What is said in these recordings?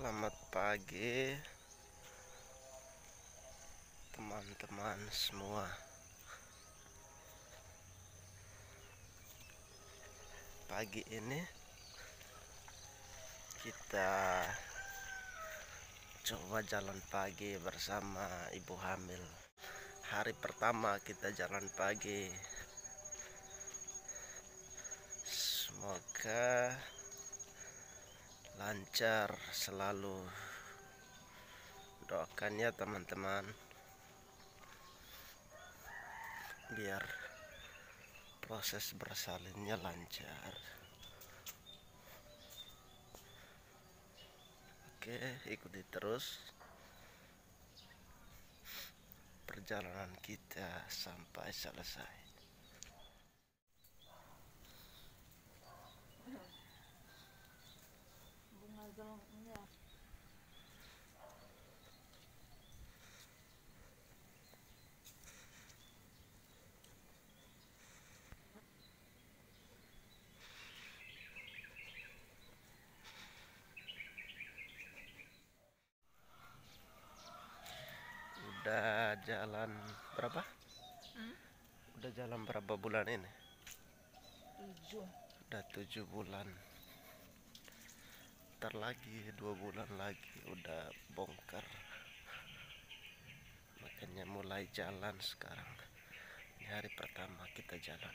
Selamat pagi teman-teman semua. Pagi ini kita coba jalan pagi bersama ibu hamil. Hari pertama kita jalan pagi. Semoga lancar selalu, doakan ya teman-teman, biar proses bersalinnya lancar. Oke, ikuti terus perjalanan kita sampai selesai. Udah jalan berapa? Udah jalan berapa bulan ini? 7. Udah 7 bulan. Ntar lagi 2 bulan lagi udah bongkar, makanya mulai jalan sekarang. Ini hari pertama kita jalan.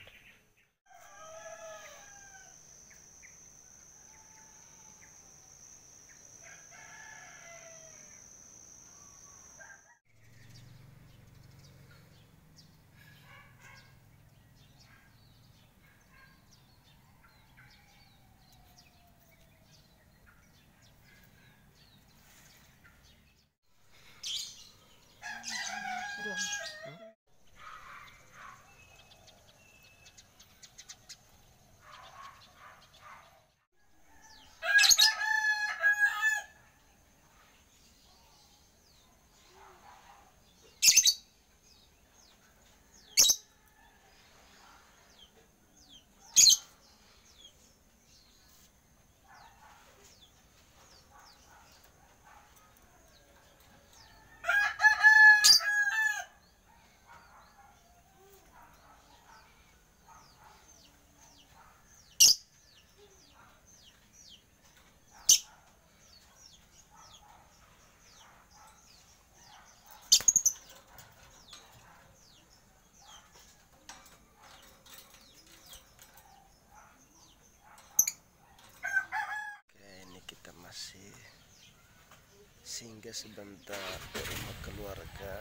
Singgah sebentar ke rumah keluarga,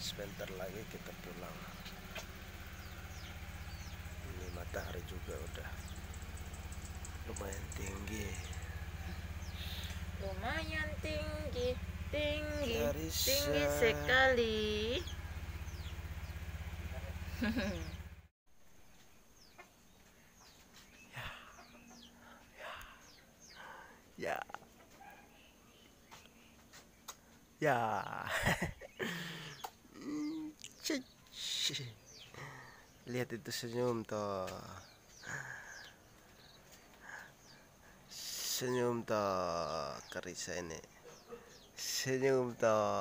sebentar lagi kita pulang. Ini matahari juga udah lumayan tinggi, tinggi Karissa. Tinggi sekali. Ya, lihat itu senyum toh, Karissa ini, senyum toh.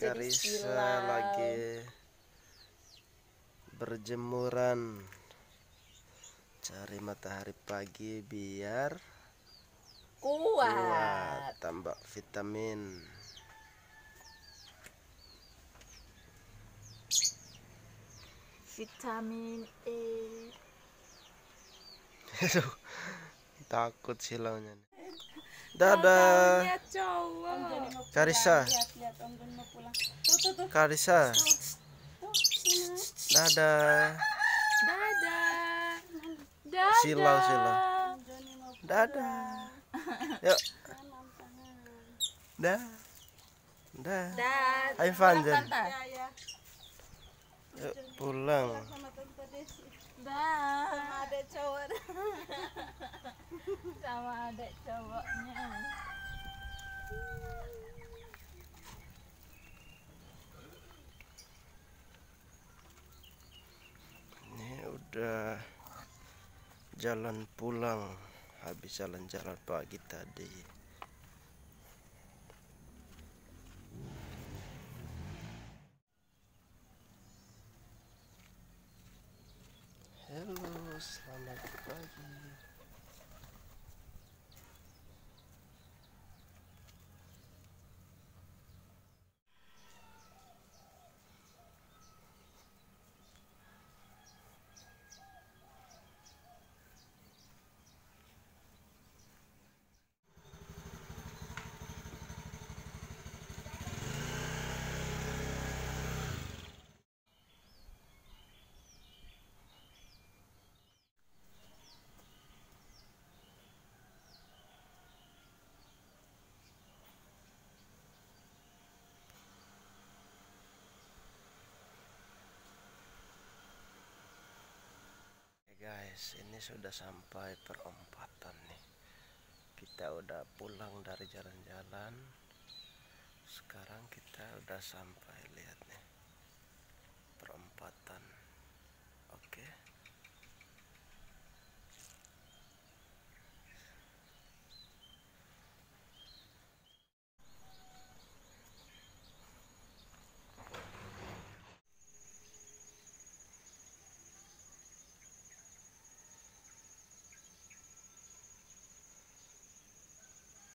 Karissa lagi berjemuran, cari matahari pagi biar kuat, tambah vitamin. E. Takut silaunya. Dadah Karissa, dadah, silau, dadah, yuk, dadah, Ivan, yuk pulang. Sama adek cowok. Sama adek cowoknya. Ini udah jalan pulang, habis jalan-jalan pagi tadi. Halo, selamat pagi. Guys, ini sudah sampai perempatan nih. Kita udah pulang dari jalan-jalan. Sekarang kita udah sampai, lihat nih perempatan.